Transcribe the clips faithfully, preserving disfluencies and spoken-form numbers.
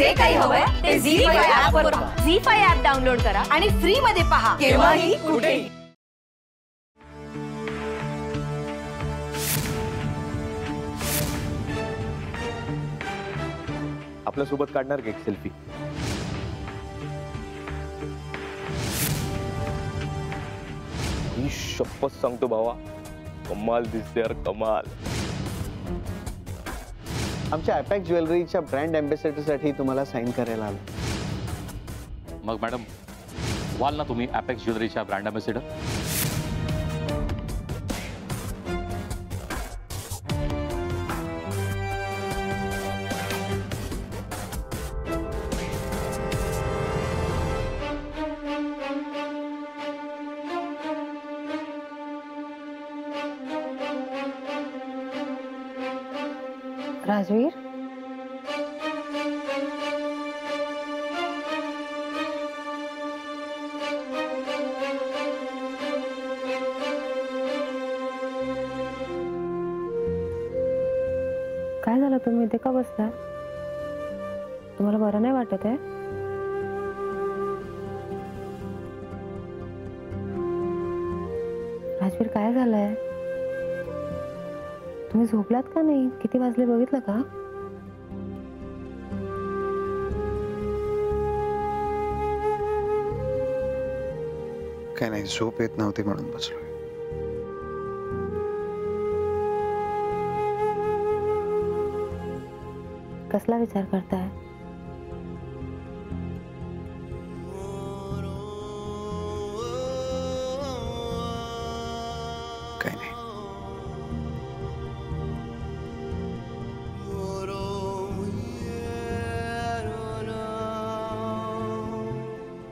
जे काही हवंय ते झी फाईव्ह ॲप वर पहा. झी फाईव्ह ॲप डाउनलोड करा आणि फ्री मध्ये पहा केव्हाही कुठेही. आपल्या सोबत काढणार एक सेल्फी. ही शपथ सांगतो भावा, कमाल दिसते यार, कमाल. आमच्या अपेक्स ज्वेलरीच्या ब्रँड एम्बेसेडरसाठी तुम्हाला साइन करायला आलो. मग मॅडम व्हाल ना तुम्ही अपेक्स ज्वेलरीच्या ब्रँड एम्बेसेडर? राजवीर, काय झालं? तुम्ही इथे का बसला? तुम्हाला बरं नाही वाटत आहे? राजवीर काय झालंय? तुम्ही झोपलात का नाही? किती वाजले बघितलं का? काय नाही, झोप येत नव्हती म्हणून बसलोय. कसला विचार करताय? काय नाही.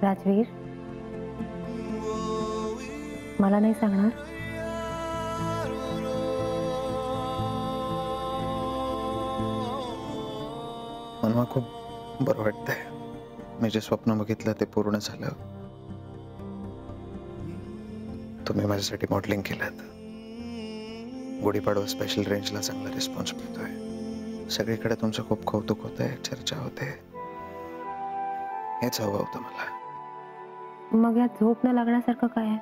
राजवीर, मला नाही सांगणार? मला खूप बरं वाटतंय. मी जे स्वप्न बघितलं ते पूर्ण झालं. तुम्ही माझ्यासाठी मॉडेलिंग केलात. गुढीपाडवा स्पेशल रेंजला चांगला रिस्पॉन्स मिळतोय. सगळीकडे तुमचं खूप कौतुक होतंय, चर्चा होते. हेच हवं होतं मला. मग यात झोप न लागण्यासारखं काय आहे?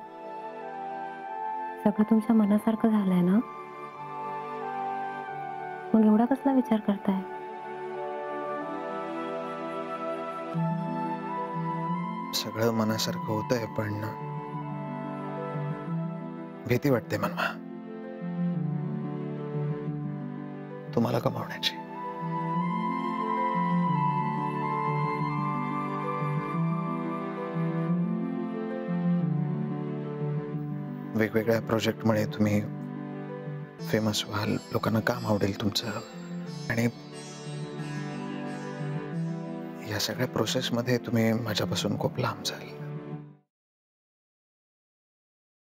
सगळं तुमच्या मनासारखं झालंय ना, मग एवढा कसला विचार करताय? सगळं मनासारखं होतंय पण भीती वाटते मनमा तुम्हाला कमावण्याची. वेगवेगळ्या प्रोजेक्टमुळे तुम्ही फेमस व्हाल, लोकांना काम आवडेल तुमचं, आणि या सगळ्या प्रोसेसमध्ये तुम्ही माझ्यापासून खूप लांब जाल.